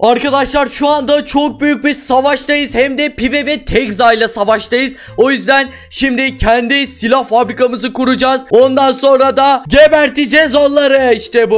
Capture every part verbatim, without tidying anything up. Arkadaşlar şu anda çok büyük bir savaştayız. Hem de Piwe ve Texa ile savaştayız. O yüzden şimdi kendi silah fabrikamızı kuracağız. Ondan sonra da geberteceğiz onları. İşte bu.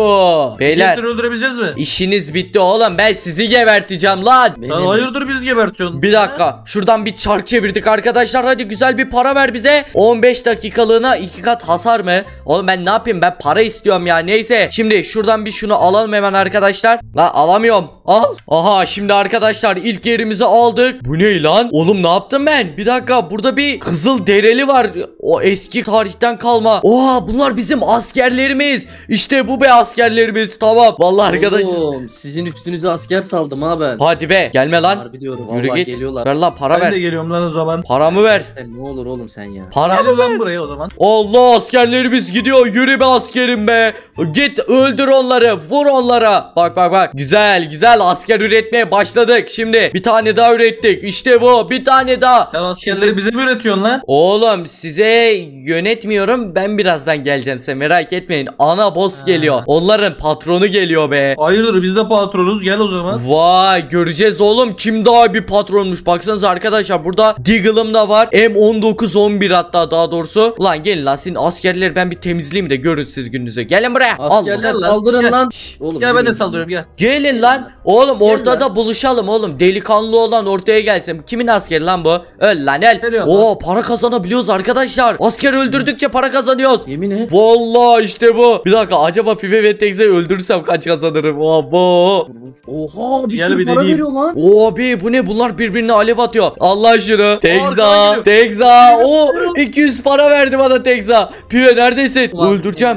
Beyler. Getir öldürebileceğiz mi? İşiniz bitti oğlum. Ben sizi geberteceğim lan. Sen benim... hayırdır bizi gebertiyorsun? Bir dakika. Şuradan bir çark çevirdik arkadaşlar. Hadi güzel bir para ver bize. on beş dakikalığına iki kat hasar mı? Oğlum ben ne yapayım? Ben para istiyorum ya. Neyse. Şimdi şuradan bir şunu alalım hemen arkadaşlar. Lan alamıyorum. Aha. Aha şimdi arkadaşlar ilk yerimizi aldık. Bu ne lan? Oğlum ne yaptım ben? Bir dakika, burada bir kızıl dereli var. O eski tarihten kalma. Oha, bunlar bizim askerlerimiz. İşte bu be askerlerimiz. Tamam. Vallahi arkadaşlar. Oğlum, sizin üstünüze asker saldım ha ben. Hadi be. Gelme lan. Harbi diyorum. Yürü git. Geliyorlar. Ver lan para ben ver. Ben de geliyorum lan o zaman. Paramı ver. Sen, ne olur oğlum sen ya. Paramı ver. Buraya o zaman. Allah, askerlerimiz gidiyor. Yürü be askerim be. Git öldür onları. Vur onlara. Bak bak bak. Güzel güzel askerim. Asker üretmeye başladık. Şimdi bir tane daha ürettik. İşte bu. Bir tane daha. Sen askerleri şimdi... bize mi üretiyorsun lan? Oğlum size yönetmiyorum. Ben birazdan geleceğim, sen merak etmeyin. Ana boss ha. Geliyor. Onların patronu geliyor be. Hayırdır, biz de patronuz. Gel o zaman. Vay, göreceğiz oğlum. Kim daha bir patronmuş. Baksanıza arkadaşlar, burada Deagle'ım da var. M on dokuz on bir hatta daha doğrusu. Ulan gelin lan, sizin askerleri ben bir temizleyeyim de görün siz gününüze. Gelin buraya. Askerler Allah. Saldırın gel. Lan. Şş, oğlum, gel ben de saldırıyorum gel. Gelin lan. Oğlum Oğlum ortada lan. Buluşalım oğlum. Delikanlı olan ortaya gelsin. Kimin askeri lan bu? Öl lan el. Oo, para kazanabiliyoruz arkadaşlar. Asker öldürdükçe para kazanıyoruz. Yemin et. Vallahi işte bu. Bir dakika, acaba Piwe ve Texa'yı öldürürsem kaç kazanırım? Oha. Oha, bir sürü para veriyor lan. Oo abi, bu ne? Bunlar birbirine alev atıyor. Allah şunu. Texa, Texa. O iki yüz para verdi bana Texa. Piwe neredesin? Ulan, öldüreceğim.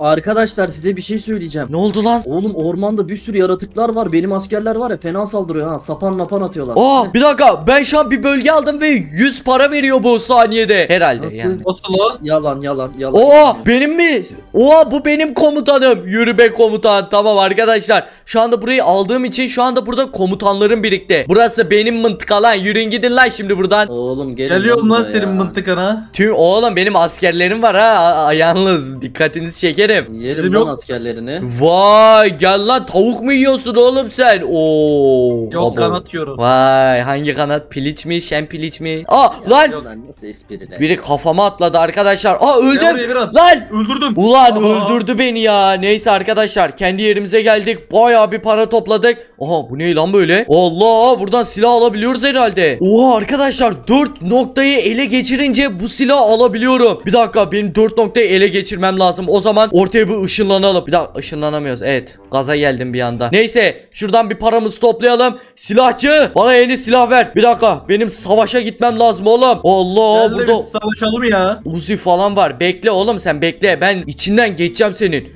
Arkadaşlar size bir şey söyleyeceğim. Ne oldu lan? Oğlum ormanda bir sürü yaratıklar var. Benim askerler var ya, fena saldırıyor ha. Sapan mapan atıyorlar. Aa bir dakika, ben şu an bir bölge aldım ve yüz para veriyor bu saniyede. Herhalde nasıl yani? Nasıl o? Yalan yalan yalan. Oha, benim mi? Oha, bu benim komutanım. Yürü be komutan. Tamam arkadaşlar, şu anda burayı aldığım için şu anda burada komutanlarım birlikte. Burası benim mıntıka lan. Yürüyün gidin lan şimdi buradan. Oğlum gelin. Geliyorum lan senin mıntıkana. Tüm oğlum benim askerlerim var ha. Yalnız dikkatiniz şey. Yerim. Yerim lan askerlerini. Vay gel lan, tavuk mu yiyorsun oğlum sen? Oo. Yok, kanat yiyorum. Vay, hangi kanat? Piliç mi? Şen piliç mi? Aa ya, lan. Yok lan, nasıl espriler? Biri kafama atladı arkadaşlar. Aa öldüm. Lan öldürdüm. Ulan aha, öldürdü beni ya. Neyse arkadaşlar, kendi yerimize geldik. Bayağı bir para topladık. Aha bu ne lan böyle? Allah, buradan silah alabiliyoruz herhalde. Oha arkadaşlar, dört noktayı ele geçirince bu silahı alabiliyorum. Bir dakika, benim dört noktayı ele geçirmem lazım. O zaman ortaya bir ışınlanalım. Bir daha ışınlanamıyoruz. Evet, gaza geldim bir anda. Neyse, şuradan bir paramızı toplayalım. Silahçı, bana yeni silah ver. Bir dakika, benim savaşa gitmem lazım oğlum. Allah, ben burada savaşalım ya. Uzi falan var. Bekle oğlum, sen bekle. Ben içinden geçeceğim senin.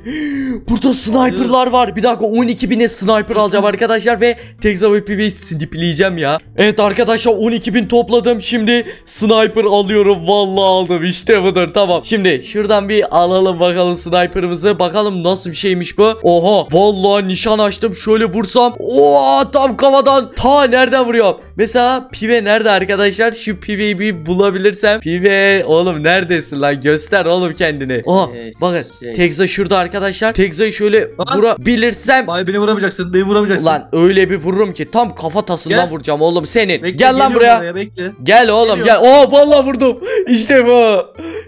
Burada sniperlar var. Bir dakika, on iki bine sniper alacağım arkadaşlar ve Texa ve Piwe'yi snipleyeceğim ya. Evet arkadaşlar, on iki bin topladım. Şimdi sniper alıyorum. Vallahi aldım. İşte budur. Tamam. Şimdi şuradan bir alalım bakalım sniper'ımızı. Bakalım nasıl bir şeymiş bu. Oha. Vallahi nişan açtım. Şöyle vursam. Oha, tam kafadan. Ta nereden vuruyorum? Mesela Piwe nerede arkadaşlar? Şu Piwe'yi bir bulabilirsem. Piwe oğlum neredesin lan? Göster oğlum kendini. Oha. Bakın. Texa şurada arkadaşlar. Texa'yı şöyle vurabilirsem. Ay beni vuramayacaksın. Beni vuramayacaksın. Lan öyle bir vururum ki tam kafa tasından gel. Vuracağım oğlum senin. Bekle, gel lan buraya. Oraya, bekle. Gel oğlum geliyorum. Gel. Oh vallahi vurdum. İşte bu.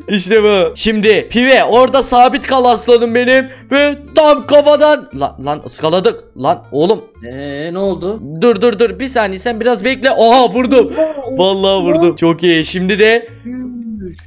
İşte bu. Şimdi Piwe orada sabit kal aslanım benim ve tam kafadan lan lan ıskaladık. Lan oğlum. Eee ne oldu? Dur dur dur. Bir saniye sen biraz bekle. Oha vurdum. Vallahi vurdum. Çok iyi. Şimdi de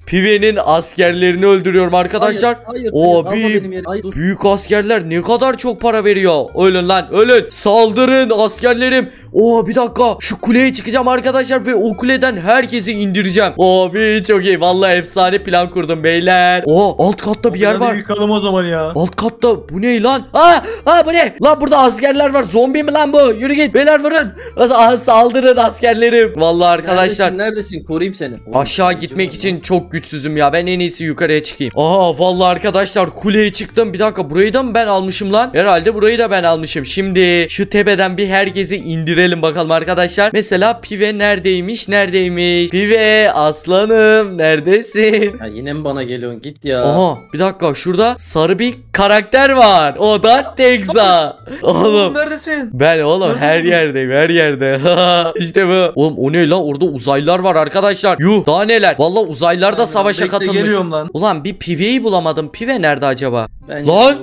Piwe'nin askerlerini öldürüyorum arkadaşlar. Hayır, hayır, o bir hayır, büyük askerler ne kadar çok para veriyor. Ölün lan ölün. Saldırın askerlerim. Oo bir dakika, şu kuleye çıkacağım arkadaşlar ve o kuleden herkesi indireceğim. Oo bir çok iyi. Vallahi efsane plan kurdum beyler. Oo alt katta bir yer var. Yıkalım o zaman ya. Alt katta bu ne lan? Aa, aa bu ne? Lan burada askerler var. Zombi mi lan bu? Yürü git. Beyler vurun. Saldırın askerlerim. Vallahi arkadaşlar. Neredesin? Neredesin? Koruyayım seni. Aşağı gitmek için çok güçsüzüm ya. Ben en iyisi yukarıya çıkayım. Aha vallahi arkadaşlar kuleye çıktım. Bir dakika, burayı da mı ben almışım lan? Herhalde burayı da ben almışım. Şimdi şu tepeden bir herkesi indirelim bakalım arkadaşlar. Mesela Piwe neredeymiş? Neredeymiş? Piwe aslanım neredesin? Ya yine mi bana geliyorsun? Git ya. Aha bir dakika, şurada sarı bir karakter var. O da Texa. Oğlum neredesin? Ben oğlum her yerdeyim, her yerde. İşte bu. Oğlum o ne lan? Orada uzaylılar var arkadaşlar. Yuh daha neler. Valla uzaylılar da savaşa katılmış. Lan. Ulan bir Piwe'yi bulamadım. Piwe nerede acaba? Ben lan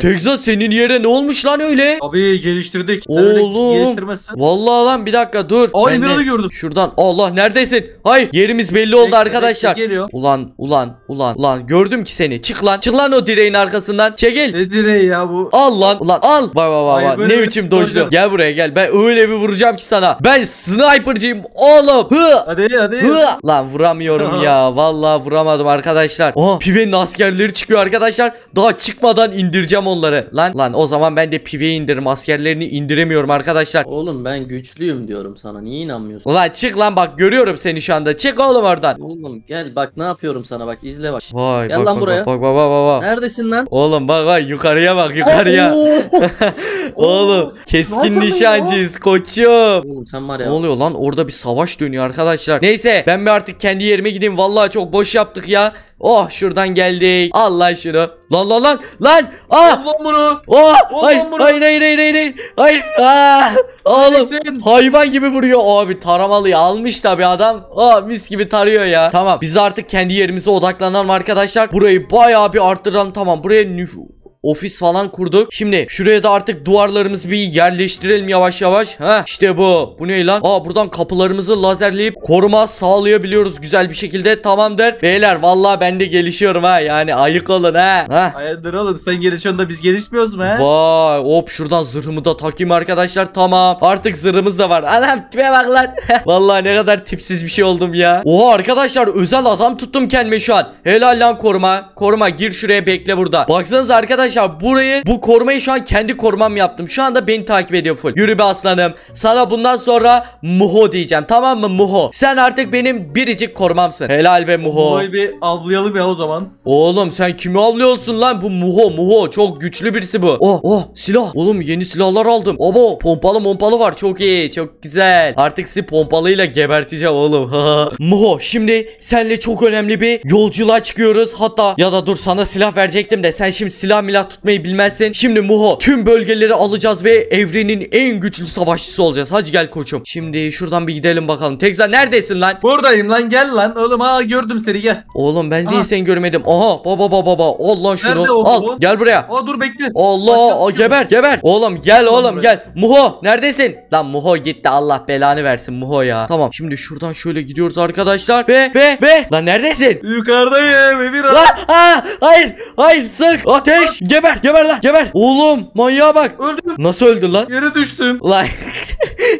Texa senin yere ne olmuş lan öyle? Abi geliştirdik. Oğlum. Valla lan bir dakika dur. Ay Emirhan'ı gördüm. Şuradan. Allah neredesin? Hayır yerimiz belli oldu arkadaşlar. Ulan ulan ulan ulan gördüm ki seni. Çık lan. Çık lan o direğin arkasından. Çekil. Ne direği ya bu? Al lan. Ulan al. Vay vay vay. Ne biçim dojdu. Gel buraya gel. Ben öyle bir vuracağım ki sana. Ben sniper'cıyım oğlum. Hı. Hadi hadi. Hı. Lan vuramıyorum ya. Vallahi vuramadım arkadaşlar. Aha Piwe'nin askerleri çıkıyor arkadaşlar. Daha çıkmadan indireceğim onları. Lan lan o zaman ben de Piwe'yi indiririm. Askerlerini indiremiyorum arkadaşlar. Oğlum ben güçlüyüm diyorum sana. Niye inanmıyorsun? Ulan çık lan, bak görüyorum seni şu anda. Çık oğlum oradan. Oğlum gel bak ne yapıyorum sana, bak izle bak. Vay, gel bak, lan bak, buraya. Bak bak bak bak. Neredesin lan? Oğlum bak bak yukarıya bak yukarıya. Oğlum keskin nişancıyız koçum. Oğlum sen var ya. Ne oluyor lan? Orada bir savaş dönüyor arkadaşlar. Neyse ben bir artık kendi yerime gideyim. Vallahi çok boş yaptık ya. Oh şuradan geldik. Allah şunu. Lan lan lan lan. Ah. Lan bunu. Oh. Hayır, hayır hayır hayır hayır. Hayır. Ah. Oğlum hayvan gibi vuruyor. Abi taramalıyı almış tabi adam. Ah mis gibi tarıyor ya. Tamam biz artık kendi yerimize odaklanalım arkadaşlar. Burayı bayağı bir arttıralım. Tamam buraya nüfus. Ofis falan kurduk. Şimdi şuraya da artık duvarlarımızı bir yerleştirelim yavaş yavaş. Ha işte bu. Bu ne lan? Aa buradan kapılarımızı lazerleyip koruma sağlayabiliyoruz güzel bir şekilde. Tamamdır. Beyler vallahi ben de gelişiyorum ha. Yani ayık olun ha. Ha. Hayırdır oğlum, sen gelişiyorsun da biz gelişmiyoruz mu he? Vay hop şuradan zırhımı da takayım arkadaşlar. Tamam. Artık zırhımız da var. Adam tipe bak lan. Vallahi ne kadar tipsiz bir şey oldum ya. Oha arkadaşlar özel adam tuttum kendime şu an. Helal lan koruma. Koruma gir şuraya, bekle burada. Baksanıza arkadaşlar. Arkadaşlar burayı, bu korumayı şu an kendi korumam yaptım. Şu anda beni takip ediyor full. Yürü be aslanım. Sana bundan sonra Muho diyeceğim. Tamam mı Muho? Sen artık benim biricik korumamsın. Helal be Muho. Muho'yu bir avlayalım ya o zaman. Oğlum sen kimi avlıyorsun lan? Bu Muho Muho. Çok güçlü birisi bu. Oh oh silah. Oğlum yeni silahlar aldım. Abo pompalı mompalı var. Çok iyi. Çok güzel. Artık sizi pompalıyla geberteceğim oğlum. Muho şimdi senle çok önemli bir yolculuğa çıkıyoruz. Hatta ya da dur sana silah verecektim de sen şimdi silah milah tutmayı bilmezsin. Şimdi Muho tüm bölgeleri alacağız ve evrenin en güçlü savaşçısı olacağız. Hadi gel koçum. Şimdi şuradan bir gidelim bakalım. Texa neredesin lan? Buradayım lan, gel lan. Oğlum ha gördüm seni, gel. Oğlum ben değil seni görmedim. Aha baba baba baba. Allah şunu al. Oğlum? Gel buraya. Aa dur bekle. Allah geber geber. Oğlum gel oğlum, oğlum gel. Muho neredesin? Lan Muho gitti, Allah belanı versin Muho ya. Tamam şimdi şuradan şöyle gidiyoruz arkadaşlar. Ve ve ve. Lan neredesin? Yukarıdayım Emir. Lan ha, hayır hayır sık ateş. Geber geber lan geber. Oğlum manyağa bak. Öldüm. Nasıl öldün lan? Yere düştüm. Lan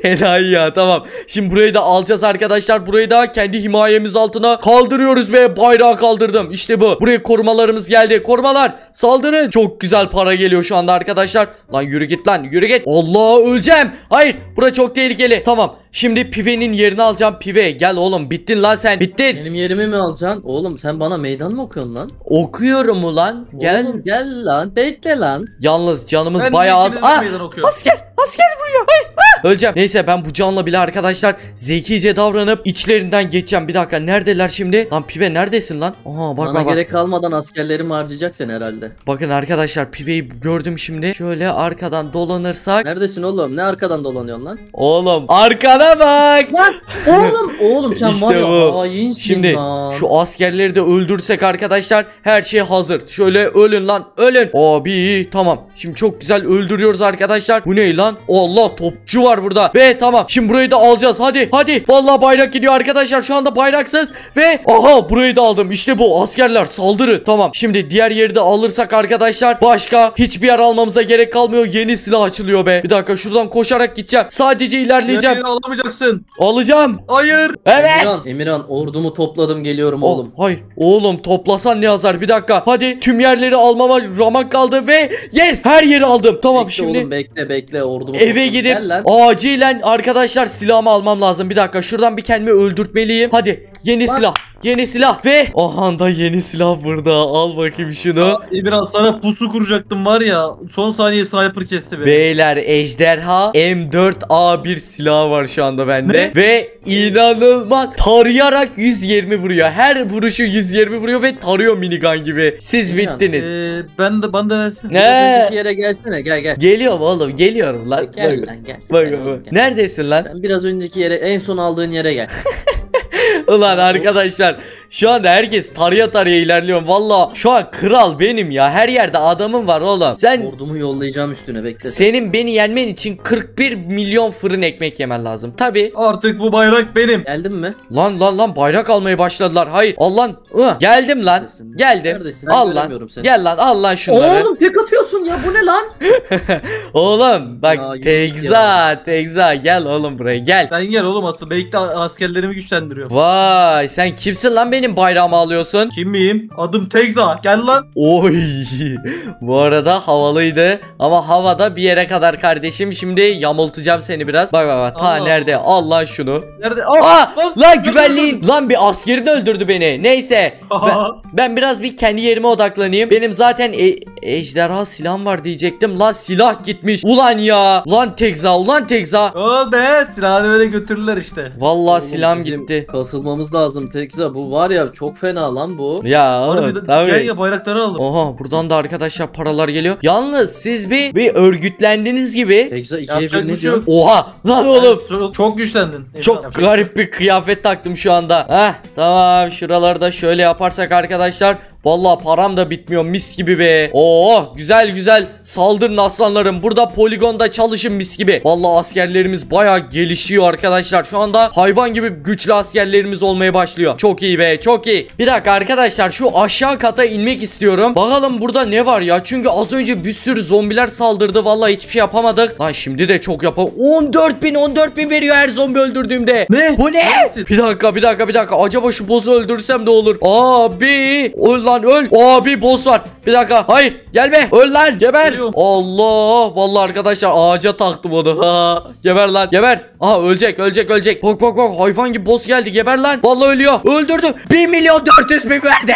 helal ya, tamam. Şimdi burayı da alacağız arkadaşlar. Burayı da kendi himayemiz altına kaldırıyoruz ve bayrağı kaldırdım. İşte bu. Buraya korumalarımız geldi. Korumalar saldırın. Çok güzel para geliyor şu anda arkadaşlar. Lan yürü git lan yürü git. Allah öleceğim. Hayır bura çok tehlikeli. Tamam. Şimdi Piwe'nin yerini alacağım. Piwe gel oğlum, bittin lan sen, bittin. Benim yerimi mi alacaksın? Oğlum sen bana meydan mı okuyorsun lan? Okuyorum ulan. Gel. Oğlum gel lan, bekle lan. Yalnız canımız ben bayağı az. Aa, asker asker vuruyor. Hayır. Öleceğim. Neyse ben bu canla bile arkadaşlar zekice davranıp içlerinden geçeceğim. Bir dakika neredeler şimdi? Lan Piwe neredesin lan? Aha bak bana bak. Bana gerek kalmadan askerlerim harcayacaksın herhalde. Bakın arkadaşlar Piwe'yi gördüm şimdi. Şöyle arkadan dolanırsak. Neredesin oğlum? Ne arkadan dolanıyorsun lan? Oğlum arkana bak. Lan oğlum oğlum sen işte var ya hainsin. Şimdi lan şu askerleri de öldürsek arkadaşlar her şey hazır. Şöyle ölün lan ölün. Abi tamam. Şimdi çok güzel öldürüyoruz arkadaşlar. Bu ne lan? Allah topçu var burada. Ve tamam. Şimdi burayı da alacağız. Hadi hadi. Vallahi bayrak gidiyor arkadaşlar. Şu anda bayraksız ve aha burayı da aldım. İşte bu. Askerler saldırı. Tamam. Şimdi diğer yeri de alırsak arkadaşlar başka hiçbir yer almamıza gerek kalmıyor. Yeni silah açılıyor be. Bir dakika şuradan koşarak gideceğim. Sadece ilerleyeceğim. Emirhan alamayacaksın. Alacağım. Hayır. Evet. Emirhan, Emirhan ordumu topladım geliyorum oğlum. Hayır. Oğlum toplasan ne yazar? Bir dakika. Hadi tüm yerleri almama ramak kaldı ve yes her yeri aldım. Tamam bekle şimdi. Oğlum, bekle bekle ordumu. Eve gidip acilen arkadaşlar silahımı almam lazım. Bir dakika şuradan bir kendimi öldürtmeliyim. Hadi yeni bak silah. Yeni silah ve aha da yeni silah burada. Al bakayım şunu. Ya, biraz sana pusu kuracaktım var ya. Son saniye sniper kesti beni. Beyler ejderha M dört A bir silahı var şu anda bende. Ne? Ve inanılmaz tarayarak yüz yirmi vuruyor. Her vuruşu yüz yirmi vuruyor ve tarıyor minigun gibi. Siz bittiniz. Ee, ben de bana da versene. Ne? Bir yere gelsene gel gel. Geliyorum oğlum geliyorum lan. Gel bak, lan gel. Bak, gel, bak, bak. Gel. Neredesin lan? Sen biraz önceki yere en son aldığın yere gel. Ulan arkadaşlar şu anda herkes tarıya tarıya ilerliyor. Valla şu an kral benim ya. Her yerde adamım var oğlum. Sen ordumu yollayacağım üstüne bekle. Senin beni yenmen için kırk bir milyon fırın ekmek yemen lazım. Tabi. Artık bu bayrak benim. Geldin mi? Lan lan lan bayrak almaya başladılar. Hayır. Al lan. Ih. Geldim lan. Neredesin? Geldim. Neredesin? Al lan. Seni. Gel lan al lan şunları. Oğlum tek atıyorsun ya bu ne lan? Oğlum bak ya, Texa Texa gel oğlum buraya gel. Sen gel oğlum asıl belki de askerlerimi güçlendiriyorum. Vay sen kimsin lan benim bayrağımı alıyorsun? Kim miyim? Adım Texa. Gel lan. Oy. Bu arada havalıydı ama havada bir yere kadar kardeşim. Şimdi yamultacağım seni biraz. Bak bak bak. Ta Allah. Nerede? Al lan şunu. Nerede? Aa! Aa! Lan, lan güvenliğin. Lan bir askerin öldürdü beni. Neyse. Ben, ben biraz bir kendi yerime odaklanayım. Benim zaten e ejderha silahım var diyecektim. Lan silah gitmiş. Ulan ya. Ulan Texa. Ulan Texa. O be silahını böyle götürürler işte. Vallahi silahım gitti. Asılmamız lazım Texa. Bu var ya çok fena lan bu. Ya oğlum tabii. Gel ya bayrakları alalım. Oha buradan da arkadaşlar paralar geliyor. Yalnız siz bir bir örgütlendiniz gibi. Texa ikiye bir şey. Oha lan oğlum. Çok, çok güçlendin. Çok yapacak. Garip bir kıyafet taktım şu anda. Heh tamam şuralarda şöyle yaparsak arkadaşlar. Vallahi param da bitmiyor mis gibi be. Oo güzel güzel saldırın aslanlarım. Burada poligonda çalışın mis gibi. Vallahi askerlerimiz bayağı gelişiyor arkadaşlar. Şu anda hayvan gibi güçlü askerlerimiz olmaya başlıyor. Çok iyi be çok iyi. Bir dakika arkadaşlar şu aşağı kata inmek istiyorum. Bakalım burada ne var ya. Çünkü az önce bir sürü zombiler saldırdı. Vallahi hiçbir şey yapamadık. Lan şimdi de çok yapalım. on dört bin on dört bin veriyor her zombi öldürdüğümde. Ne? Bu ne? Nasıl? Bir dakika bir dakika bir dakika. Acaba şu boss'u öldürsem de olur. Abi. Ulan. Lan öl. Abi boss var. Bir dakika. Hayır. Gelme. Öl lan. Geber. Geliyorum. Allah. Vallahi arkadaşlar ağaca taktım onu. Ha. Geber lan. Geber. Aha ölecek. Ölecek. Ölecek. Bak bak bak. Hayvan gibi boss geldi. Geber lan. Vallahi ölüyor. Öldürdüm. bir milyon dört yüz bin verdi.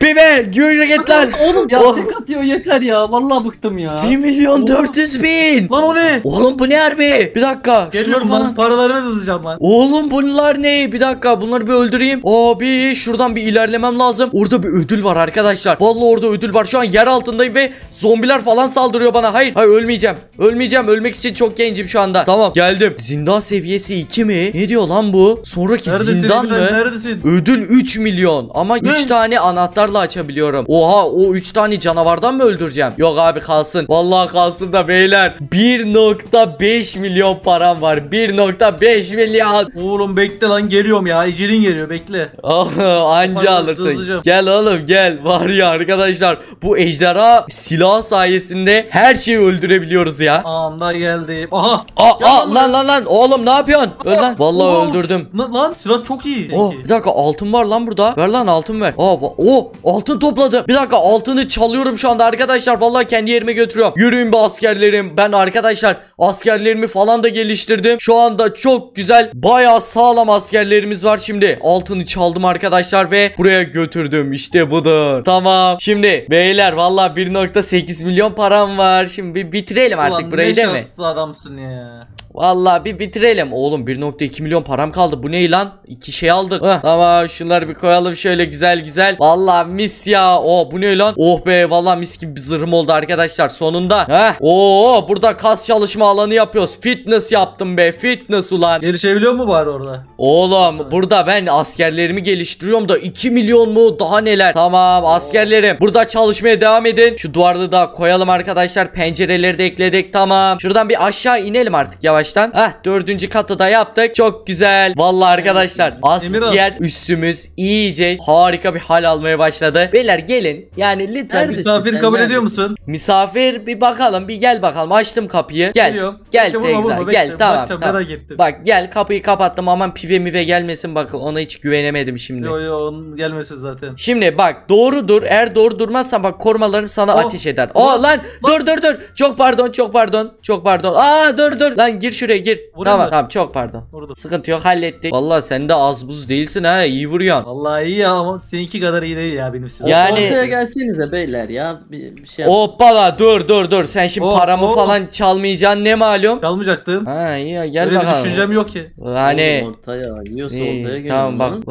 Piwe. Yürü git lan. Oğlum ya tek atıyor yeter ya. Vallahi bıktım ya. bir milyon dört yüz bin. Lan o ne? Oğlum bu ne harbi? Bir dakika. Geliyorum lan. Paralarını da hızlıcam lan. Oğlum bunlar ne? Bir dakika. Bunları bir öldüreyim. Abi şuradan bir ilerlemem lazım. Orada bir ödül var arkadaşlar. Vallahi orada ödül var. Şu an yer altındayım ve zombiler falan saldırıyor bana. Hayır. Hayır ölmeyeceğim. Ölmeyeceğim. Ölmek için çok gencim şu anda. Tamam. Geldim. Zindan seviyesi iki mi? Ne diyor lan bu? Sonraki neredesin, zindan mı? Neredesin? Ödül üç milyon. Ama ne? üç tane anahtarla açabiliyorum. Oha o üç tane canavardan mı öldüreceğim? Yok abi kalsın. Vallahi kalsın da beyler. bir nokta beş milyon param var. bir nokta beş milyon. Oğlum bekle lan geliyorum ya. Ecelin geliyor bekle. Anca alırsın. Hızlıcam. Gel oğlum gel. Var ya arkadaşlar bu ejderha silah sayesinde her şeyi öldürebiliyoruz ya. Anda geldi. Aha. Aa, aa, lan lan lan oğlum ne yapıyorsun? Öl lan. Vallahi oh, öldürdüm. Lan, lan silah çok iyi. Oh, bir dakika altın var lan burada. Ver lan altın ver. Aa oh, altın topladım. Bir dakika altını çalıyorum şu anda arkadaşlar. Vallahi kendi yerime götürüyorum. Yürüyün be askerlerim. Ben arkadaşlar askerlerimi falan da geliştirdim. Şu anda çok güzel bayağı sağlam askerlerimiz var şimdi. Altını çaldım arkadaşlar ve buraya götürdüm. İşte bu da. Tamam. Şimdi beyler vallahi bir nokta sekiz milyon param var. Şimdi bir bitirelim ulan artık burayı değil mi? Ulan ne şanslı adamsın ya. Vallahi bir bitirelim. Oğlum bir nokta iki milyon param kaldı. Bu ne lan? İki şey aldık. Heh, tamam şunları bir koyalım şöyle güzel güzel. Vallahi mis ya. Oh bu ne lan? Oh be vallahi mis gibi bir zırhım oldu arkadaşlar sonunda. Heh. Oo burada kas çalışma alanı yapıyoruz. Fitness yaptım be. Fitness ulan. Gelişebiliyor mu bari orada? Oğlum nasıl? Burada ben askerlerimi geliştiriyorum da iki milyon mu daha neler? Tamam. Askerlerim burada çalışmaya devam edin. Şu duvarda da koyalım arkadaşlar. Pencereleri de ekledik tamam. Şuradan bir aşağı inelim artık yavaştan. Heh dördüncü katı da yaptık. Çok güzel. Vallahi arkadaşlar asker üssümüz iyice harika bir hal almaya başladı. Beyler gelin yani lütfen. Misafir kabul ediyor musun? Misafir bir bakalım bir gel bakalım. Açtım kapıyı. Gel. Geliyorum. Gel Texa gel tamam. tamam. Bak gel kapıyı kapattım aman Piwe mive gelmesin bakın ona hiç güvenemedim şimdi. Yo yo onun gelmesin zaten. Şimdi bak doğrudur. Eğer doğru durmazsan bak korumalarım sana oh, ateş eder. Oh lan, lan dur dur dur. Çok pardon çok pardon. Çok pardon. Aa dur dur. Lan gir gir şuraya gir. Vurayım tamam mı? Tamam çok pardon. Vurdum. Sıkıntı yok, hallettik. Vallahi sen de az buz değilsin ha, iyi vuruyorsun. Vallahi iyi ya ama seninki kadar iyi değil ya benim silahım. Yani... Ortaya gelsenize beyler ya bir, bir şey yap. Hoppala dur dur dur sen şimdi oh, paramı oh. falan çalmayacaksın ne malum. Çalmayacaktım. Ha iyi ya gel öyle bakalım. Öyle düşüncem yok ki. Yani. Oğlum ortaya yiyorsa iyi, ortaya gel. Tamam bak.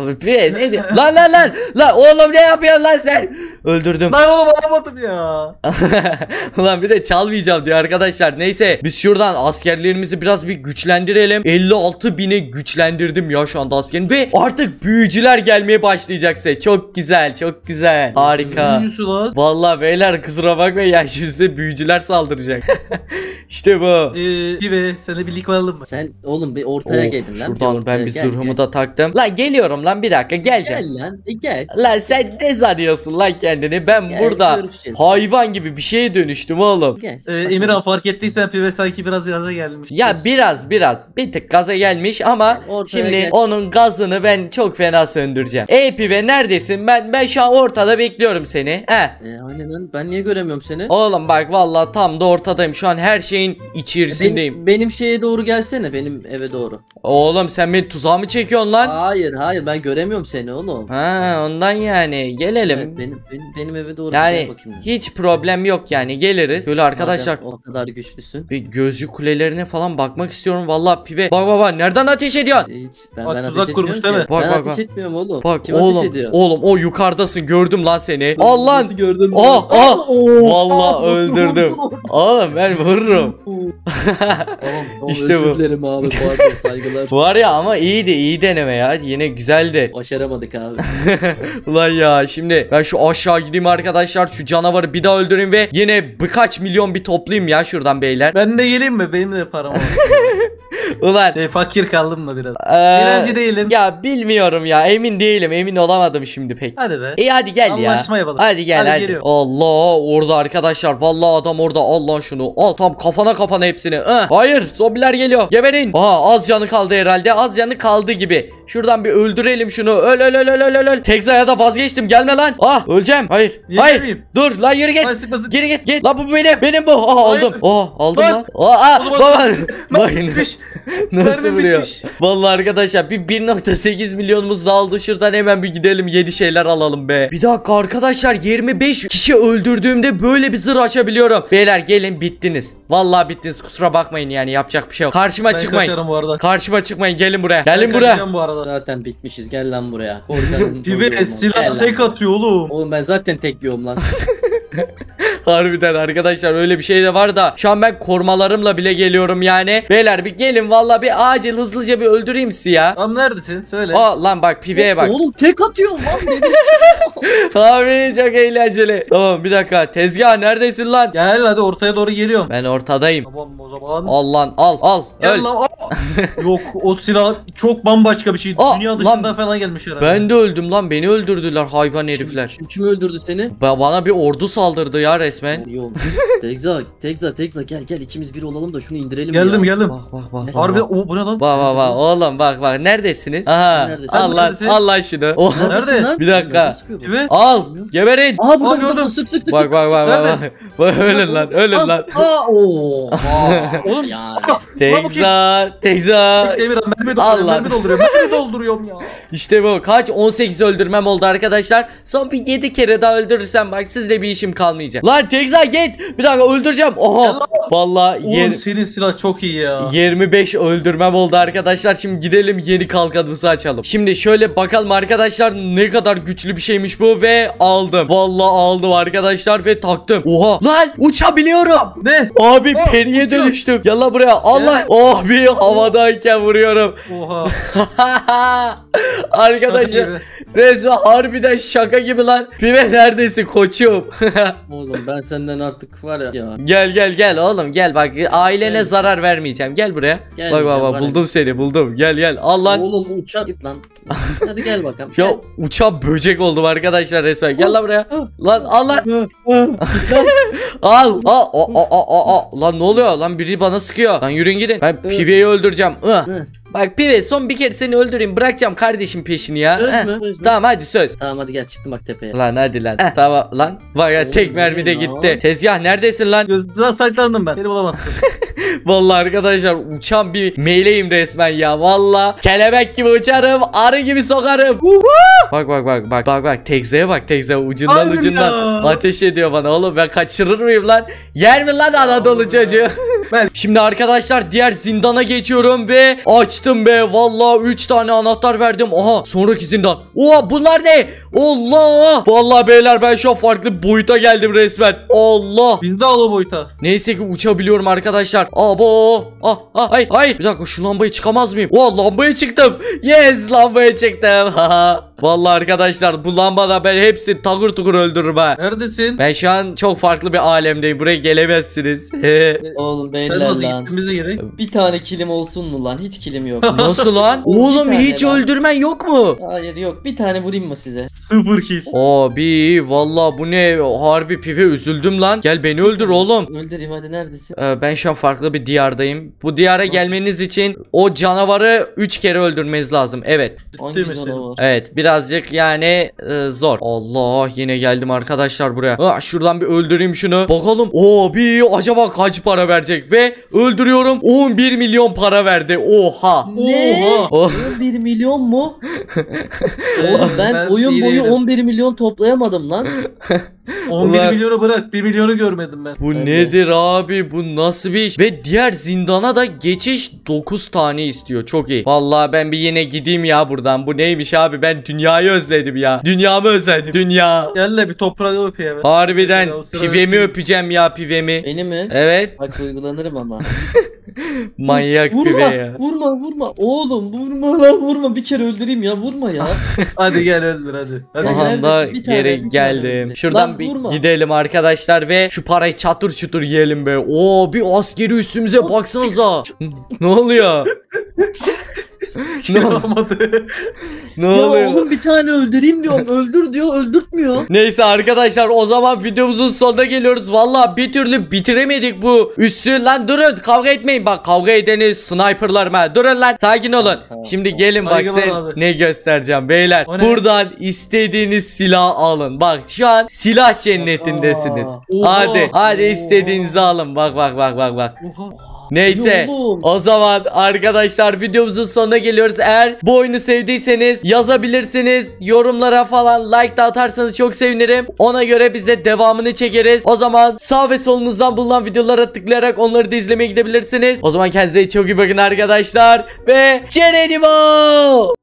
Lan lan lan lan oğlum ne yapıyorsun lan sen? Öldürdüm. Lan oğlum alamadım ya. Ulan bir de çalmayacağım diyor arkadaşlar. Neyse biz şuradan askerlerimizi biraz bir güçlendirelim. elli altı bine güçlendirdim ya şu anda askerim. Ve artık büyücüler gelmeye başlayacak size. Çok güzel çok güzel. Harika. Büyücüsü lan. Valla beyler kusura bakmayın ya şimdi size büyücüler saldıracak. İşte bu. Ee, Piwe sana bir lig alalım mı? Sen oğlum bir ortaya of, gelin lan. Şuradan bir ben bir gel, zırhımı gel. da taktım. Lan geliyorum lan bir dakika geleceğim. Gel lan gel. Lan sen ne sanıyorsun lan kendini? Ben gel, burada görüşeceğiz. Hayvan gibi bir şeye dönüştüm oğlum. Gel. Ee, Emirhan fark ettiysen Piwe sanki biraz gaza gelmiş. Ya biraz biraz bir tık gaza gelmiş ama yani şimdi gel. onun gazını ben çok fena söndüreceğim. Ey Piwe neredesin? Ben ben şu an ortada bekliyorum seni. He. Ee, aynen ben niye göremiyorum seni? Oğlum bak vallahi tam da ortadayım. Şu an her şeyin içerisindeyim. Benim, benim şeye doğru gelsene, benim eve doğru. Oğlum sen beni tuzağa mı çekiyorsun lan? Hayır hayır ben göremiyorum seni oğlum. Ha ondan yani gelelim. Evet, benim, benim benim eve doğru yani bakayım. Hiç problem yok yani geliriz. Böyle arkadaşlar. Madem o kadar güçlüsün. Bir gözcü kulelerine falan bakmak istiyorum vallahi Piwe. Bak bak bak nereden ateş ediyorsun? Hiç ben, bak, ben ateş tuzak kurmuş değil mi? Bak, ben bak, ateş bak. etmiyorum oğlum. Bak kim oğlum oğlum o yukarıdasın gördüm lan seni. Allah gördüm. Aa aa vallahi öldürdüm. Oğlum ben vururum. Tamam, tamam, işte bu. Abi, bu arada, saygılar. Var ya ama iyiydi, iyi deneme ya. Yine güzeldi. Başaramadık abi. Ulan ya şimdi ben şu aşağı gideyim arkadaşlar. Şu canavarı bir daha öldüreyim ve yine birkaç milyon bir toplayayım ya şuradan beyler. Ben de geleyim mi? Benim de param var. Ulan e, fakir kaldım da biraz. Ee, Eğlenci değilim. Ya bilmiyorum ya. Emin değilim. Emin olamadım şimdi pek. Hadi be. İyi hadi gel ya. Anlaşma yapalım. Hadi gel hadi. hadi. Allah orada arkadaşlar. Vallahi adam orada. Allah şunu. Al tam kafana kafana hepsini. Ah. Hayır zombiler geliyor. Geberin. Aha az canı kaldı herhalde. Az canı kaldı gibi. Şuradan bir öldürelim şunu. Öl öl öl öl öl öl. Texa'ya da vazgeçtim. Gelme lan. Ah öleceğim. Hayır. Niye hayır. Miyim? Dur lan yürü git. Geri git. Git. Lan bu benim. Benim bu. Ah aldım. Ah aldım lan. Ah ah. Bakın. Nasıl vuruyor? Vallahi arkadaşlar bir bir nokta sekiz milyonumuz da aldı. Şuradan hemen bir gidelim yedi şeyler alalım be. Bir dakika arkadaşlar yirmi beş kişi öldürdüğümde böyle bir zırh açabiliyorum. Beyler gelin bittiniz. Vallahi bittiniz kusura bakmayın yani yapacak bir şey yok. Karşıma ben çıkmayın. Bu arada. Karşıma çıkmayın gelin buraya. Gelin ben buraya. Bu arada. Zaten bitmişiz gel lan buraya. Piwe silah tek atıyor oğlum. Oğlum ben zaten tek yiyorum lan. Harbiden arkadaşlar öyle bir şey de var da şu an ben korumalarımla bile geliyorum yani. Beyler bir gelin valla bir acil hızlıca bir öldüreyim sizi ya. Tam neredesin söyle. Aa lan bak Piwe'ye bak. Oğlum tek atıyorum lan. Abi çok eğlenceli. Tamam bir dakika tezgah neredesin lan? Gel hadi ortaya doğru geliyorum. Ben ortadayım. Tamam o zaman. Al lan al al. Gel lan, al. Yok o silah çok bambaşka bir şey. Aa, dünya dışında lan, falan gelmiş herhalde. Ben de öldüm lan beni öldürdüler hayvan herifler. Kim, kim öldürdü seni? Ba bana bir ordu saldırdı ya resmen. Texa, Texa, Texa gel gel ikimiz bir olalım da şunu indirelim. Geldim ya. geldim. Bak bak bak. Harbi o bu ne lan? Bak bak bak oğlum bak bak neredesiniz? Aha. Neredesin? Allah neredesin? Allah şunu. Oh. Nerede? Bir dakika. Gibi. Al. Geberin. Aha burada gördüm. Sık sık sık. Bak bak bak bak. Bak ölün lan, ölün lan. Aa oo. Oğlum ya. Texa, Texa. Allah. Ben dolduruyorum. Ben dolduruyorum ya. İşte bu. Kaç on sekiz öldürmem oldu arkadaşlar. Son bir yedi kere daha öldürürsem bak sizle bir işim kalmayacak. Lan Texa git. Bir dakika öldüreceğim. Oha. Vallahi oğlum yer... senin silah çok iyi ya. yirmi beş öldürmem oldu arkadaşlar. Şimdi gidelim yeni kalkanımızı açalım. Şimdi şöyle bakalım arkadaşlar ne kadar güçlü bir şeymiş bu ve aldım. Vallahi aldım arkadaşlar ve taktım. Oha. Lan uçabiliyorum. Ne? Abi oh, periye uçuyor. dönüştüm. Yalla buraya. Allah. Oh bir havadayken vuruyorum. Oha. Arkadaşlar resmen harbiden şaka gibi lan. Piwe neredesin koçum? Oğlum ben senden artık var ya. ya. Gel gel gel oğlum gel bak ailene gel. zarar vermeyeceğim. Gel buraya. Gel bak bak bak buldum seni buldum. Gel gel al lan. Oğlum uçağa git lan. Hadi gel bakalım. Ya uçağa böcek oldum arkadaşlar resmen. Gel lan buraya. Lan al lan. Al. Aa, aa, aa, aa. Lan ne oluyor lan biri bana sıkıyor. Lan yürüyün gidin. Ben Piwe'yi öldüreceğim. Bak Piwe son bir kere seni öldüreyim bırakacağım kardeşim peşini ya. Söz mü? Söz tamam mü? hadi söz. Tamam hadi gel çıktım bak tepeye. Lan hadi lan. Heh. Tamam lan. Vay ya tek mermi de gitti. Tezgah neredesin lan? Gözden saklandım ben. Beni bulamazsın. Vallahi arkadaşlar uçan bir meyleyim resmen ya. Vallahi kelebek gibi uçarım, arı gibi sokarım. Bak bak bak bak bak bak Texa'ya bak, Texa ucundan Aynen ucundan ya. Ateş ediyor bana. Oğlum ben kaçırır mıyım lan? Yer mi lan Anadolu çocuğu? Ben... Şimdi arkadaşlar diğer zindana geçiyorum ve açtım be. Vallahi üç tane anahtar verdim. Aha sonraki zindan. Oha bunlar ne? Allah! Vallahi beyler ben şu an farklı boyuta geldim resmen. Allah! Biz de al boyuta. Neyse ki uçabiliyorum arkadaşlar. Abo! Ah ah ay ay. Bir dakika şu lambaya çıkamaz mıyım? Oha lambaya çıktım. Yes lambaya çıktım. Vallahi arkadaşlar bu lambada ben hepsini takır tukur öldürürüm ha. Neredesin? Ben şu an çok farklı bir alemdeyim. Buraya gelemezsiniz. Oğlum beyler lan. Bir tane kilim olsun mu lan? Hiç kilim yok. Nasıl lan? Oğlum hiç lan. Öldürmen yok mu? Hayır yok. Bir tane vurayım mı size? Sıfır kill. Abi vallahi bu ne? Harbi Piwe üzüldüm lan. Gel beni öldür oğlum. Öldüreyim hadi, neredesin? Ee, ben şu an farklı bir diyardayım. Bu diyara Hı. gelmeniz için o canavarı üç kere öldürmeniz lazım. Evet. Hangi canavar? Evet. Birazcık yani e, zor. Allah yine geldim arkadaşlar buraya. Ha, şuradan bir öldüreyim şunu. Bakalım. Abi acaba kaç para verecek? Ve öldürüyorum. on bir milyon para verdi. Oha. Ne? Oha. on bir milyon mu? Oğlum, ben, ben oyun boyu on bir milyon toplayamadım lan. on bir milyonu bırak, bir milyonu görmedim ben. Bu evet. Nedir abi, bu nasıl bir iş? Ve diğer zindana da geçiş dokuz tane istiyor, çok iyi. Vallahi ben bir yine gideyim ya buradan. Bu neymiş abi, ben dünyayı özledim ya. Dünyamı özledim, dünya. Gel de bir toprağı öp ya. Harbiden Piwe'mi öpeceğim ya, Piwe'mi. Beni mi? Evet. Bak duygulanırım ama. Manyak Piwe ya. Vurma vurma oğlum, vurma lan vurma. Bir kere öldüreyim ya, vurma ya. Hadi gel öldür hadi. Hadi. Aha da geri geldim. Şuradan lan, bir vurma. Gidelim arkadaşlar ve şu parayı çatır çutur yiyelim be. Oo bir askeri üstümüze baksanıza. Ne oluyor? Ne olmadı? Ne oluyor? Ya oğlum bir tane öldüreyim diyorum. Öldür diyor, öldürtmüyor. Neyse arkadaşlar o zaman videomuzun sonuna geliyoruz. Vallahi bir türlü bitiremedik bu üssü. Lan durun, kavga etmeyin. Bak kavga edeni sniperlarım ha. Durun lan, sakin olun. Şimdi gelin bak sen ne göstereceğim beyler. Buradan istediğiniz silahı alın. Bak şu an silah cennetindesiniz. Hadi hadi istediğinizi alın. Bak bak bak bak bak. Neyse o zaman arkadaşlar videomuzun sonuna geliyoruz. Eğer bu oyunu sevdiyseniz yazabilirsiniz. Yorumlara falan like da atarsanız çok sevinirim. Ona göre biz de devamını çekeriz. O zaman sağ ve solunuzdan bulunan videolara tıklayarak onları da izlemeye gidebilirsiniz. O zaman kendinize çok iyi bakın arkadaşlar. Ve Cerenimo.